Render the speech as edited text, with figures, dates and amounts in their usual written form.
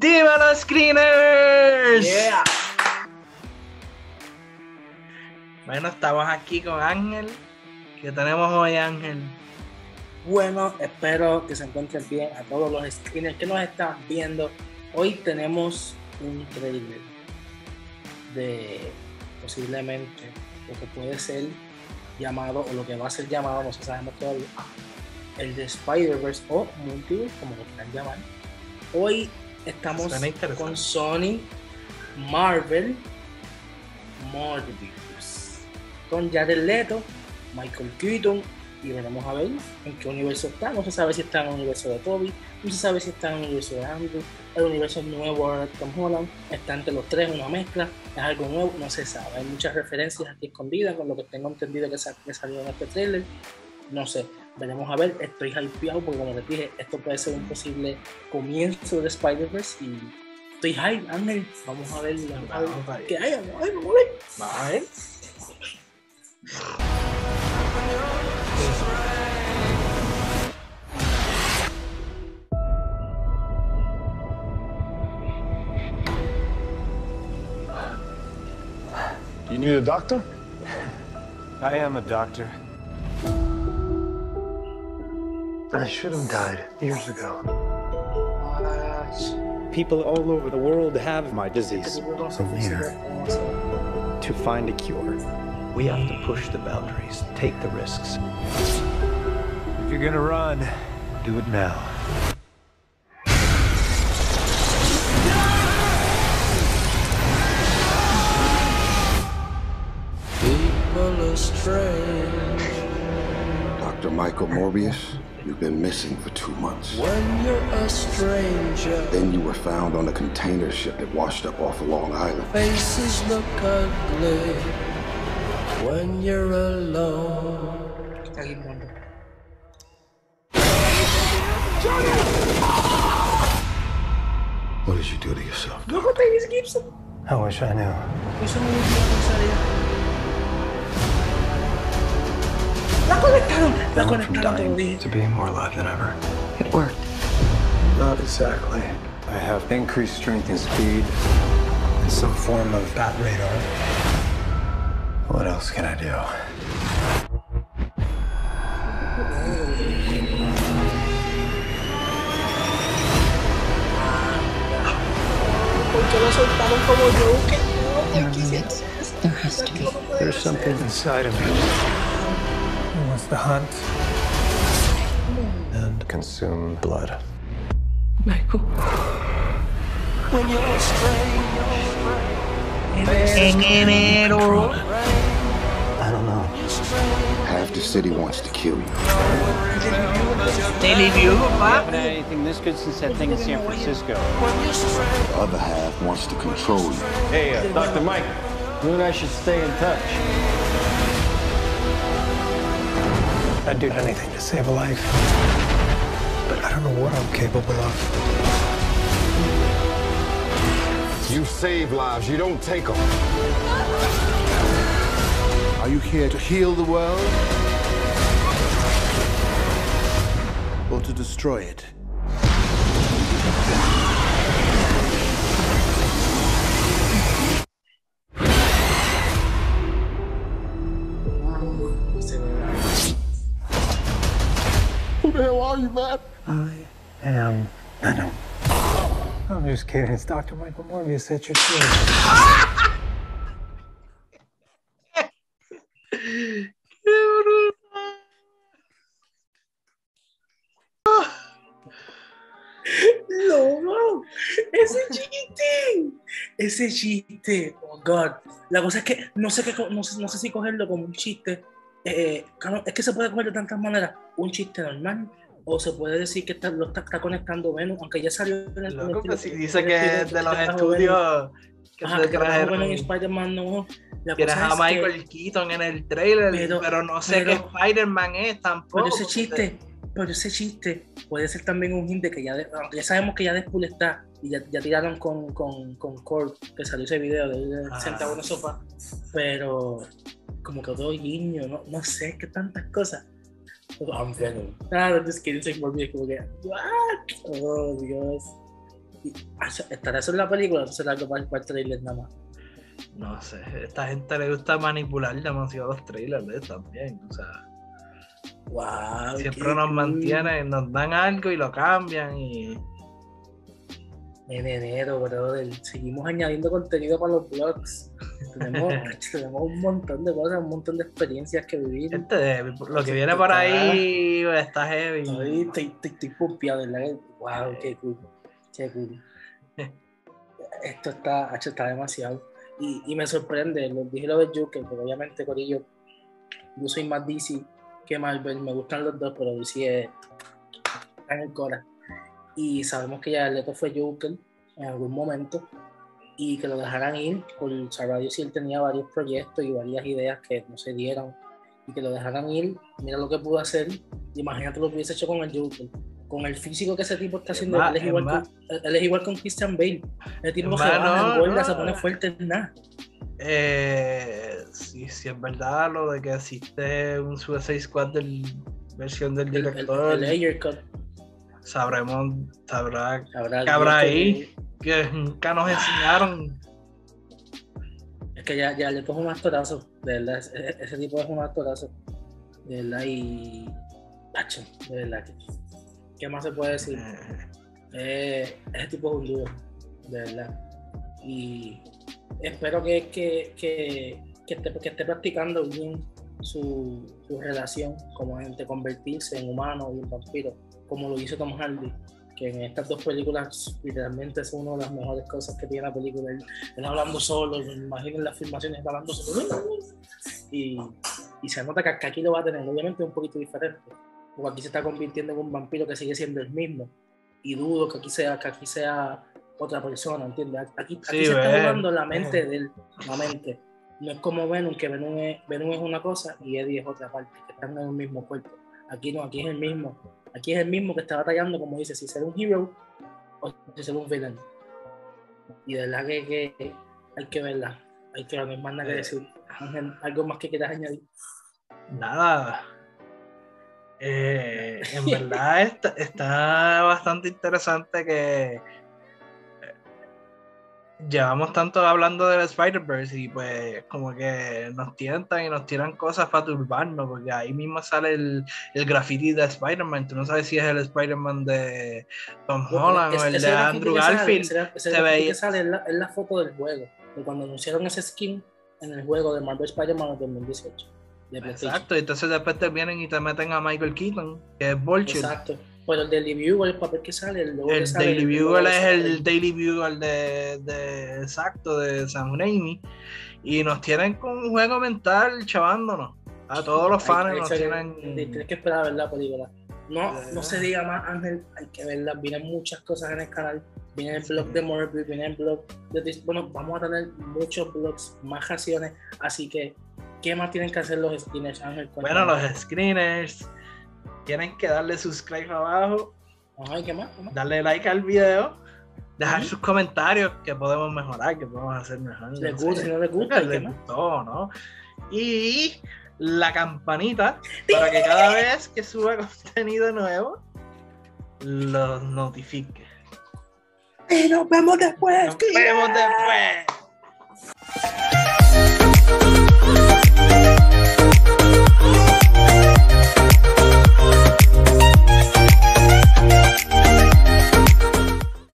¡Dímelo, Screeners! Yeah. Bueno, estamos aquí con Ángel. ¿Qué tenemos hoy, Ángel? Bueno, espero que se encuentren bien a todos los Screeners que nos están viendo. Hoy tenemos un trailer de posiblemente lo que puede ser llamado, o lo que va a ser llamado, no sabemos todavía, el de Spider-Verse o Multiverse, como lo quieran llamar. Hoy estamos con Sony, Marvel, Morbius, con Jared Leto, Michael Keaton, y veremos a ver en qué universo está. No se sabe si está en el universo de Tobey, no se sabe si está en el universo de Andrew, el universo nuevo de Tom Holland, está entre los tres, una mezcla, es algo nuevo, no se sabe. Hay muchas referencias aquí escondidas, con lo que tengo entendido que salió en este trailer, no sé. Veremos a ver, estoy hypeado porque, como les dije, esto puede ser un posible comienzo de Spider-Verse y estoy hype, Ángel. Vamos a ver qué hay, vamos a ver. You need a doctor? I am a doctor. I should have died years ago. People all over the world have my disease. From here, to find a cure, we have to push the boundaries, take the risks. If you're gonna run, do it now. People are strange. Dr. Michael Morbius? You've been missing for 2 months. When you're a stranger. Then you were found on a container ship that washed up off of Long Island. Faces look ugly when you're alone. What did you do to yourself? I wish I knew. La conectaron, to be more alive than ever. It worked. Not exactly. I have increased strength and speed. And some form of bat radar. What else can I do? There has to be. There's something inside of me. Wants to hunt and consume blood. Michael. When you're a stranger, I don't know. Half the city wants to kill you. Daily Bugle. I haven't had anything this good since that thing in San Francisco. The other half wants to control you. Hey, Dr. Mike, you and I should stay in touch. I'd do anything to save a life, but I don't know what I'm capable of. You save lives, you don't take them. Are you here to heal the world? Or to destroy it? I am Venom. I'm just kidding. It's Dr. Michael Morbius at your feet. No, ese chiste. Oh God. La cosa es que no sé si cogerlo como un chiste. Es que se puede coger de tantas maneras. Un chiste normal. O se puede decir que está conectando Venom, aunque ya salió en el loco, que si dice que es de los estudios que se trajeron en Spider-Man, no. Tienes a Michael Keaton en el trailer, pero no sé qué Spider-Man es tampoco. Pero ese chiste puede ser también un hint de que ya sabemos que ya Deadpool está, y ya tiraron con Cord, que salió ese video de sentado en una sopa, pero como que todo guiño, no sé, que tantas cosas. I'm Venom. Ah, no, just kidding, it's like Morbius. What? Oh, Dios. estará en la película, o será algo para el trailer nada más. No sé, a esta gente le gusta manipular demasiado los trailers también, o sea, wow, siempre nos mantienen, nos dan algo y lo cambian y... En enero, brother, seguimos añadiendo contenido para los blogs. Tenemos un montón de cosas, un montón de experiencias que vivir. Lo que viene por ahí está heavy. Estoy pumpeado, ¿verdad? Wow, qué cool. Qué cool. Esto está demasiado. Y me sorprende, lo dije lo de Joker, pero obviamente, corillo, yo soy más DC que Marvel. Me gustan los dos, pero DC está en el corazón. Y sabemos que Jared Leto fue Joker en algún momento y que lo dejaran ir, con sabrá Dios si él tenía varios proyectos y varias ideas que no se dieron y que lo dejaran ir. Mira lo que pudo hacer, imagínate lo que hubiese hecho con el Joker, con el físico que ese tipo está haciendo. Él es igual con Christian Bale, el tipo se baja, engorda, se pone fuerte, nada. Sí, es verdad lo de que existe un Suicide Squad del versión del director, el Ayer Cut. Sabrá ahí que nos enseñaron. Es que ya le pongo un actorazo, de verdad, ese tipo es un actorazo, de verdad, y Pacho, de verdad, ¿qué más se puede decir? Ese tipo es un duro, de verdad, y espero que esté practicando bien su relación como gente, convertirse en humano y un vampiro, como lo hizo Tom Hardy, que en estas dos películas literalmente es una de las mejores cosas que tiene la película. Él hablando solo, me imagino en las filmaciones hablando solo. Y se nota que aquí lo va a tener, obviamente un poquito diferente, porque aquí se está convirtiendo en un vampiro que sigue siendo el mismo. Y dudo que aquí sea otra persona, ¿entiendes? Aquí se está jugando la mente de él, la mente. No es como Venom, que Venom es una cosa y Eddie es otra parte, que están en el mismo cuerpo. Aquí no, aquí es el mismo. Aquí es el mismo que está batallando, como dice, si ser un hero o si ser un villain. Y de verdad que hay que verla. Hay que verla, no hay más nada que decir. Ángel, ¿algo más que quieras añadir? Nada. En verdad está bastante interesante que llevamos tanto hablando del Spider-Verse y pues como que nos tientan y nos tiran cosas para turbarnos, porque ahí mismo sale el graffiti de Spider-Man. Tú no sabes si es el Spider-Man de Tom Holland o el de Andrew Garfield. Ese graffiti que sale es la foto del juego, de cuando anunciaron ese skin en el juego de Marvel Spider-Man 2018. Exacto, y entonces después te vienen y te meten a Michael Keaton, que es Vulture. Exacto. Pero el Daily Bugle, el papel que sale, el Daily Bugle de Sam Raimi, y nos tienen con un juego mental chavándonos a todos los fans. Tienes que esperar a ver la película. No se diga más, Ángel, hay que verla. Vienen muchas cosas en el canal, viene el blog de Morbius, viene el blog de... Bueno, vamos a tener muchos blogs, más canciones, así que ¿qué más tienen que hacer los screeners, Ángel? Bueno, los screeners tienen que darle subscribe abajo. Ay, ¿qué más? Darle like al video, dejar sus comentarios que podemos mejorar, que podemos hacer mejor. Les gusta, si no les gusta, les gustó, ¿no? Y la campanita para que cada vez que suba contenido nuevo los notifique. Y nos vemos después.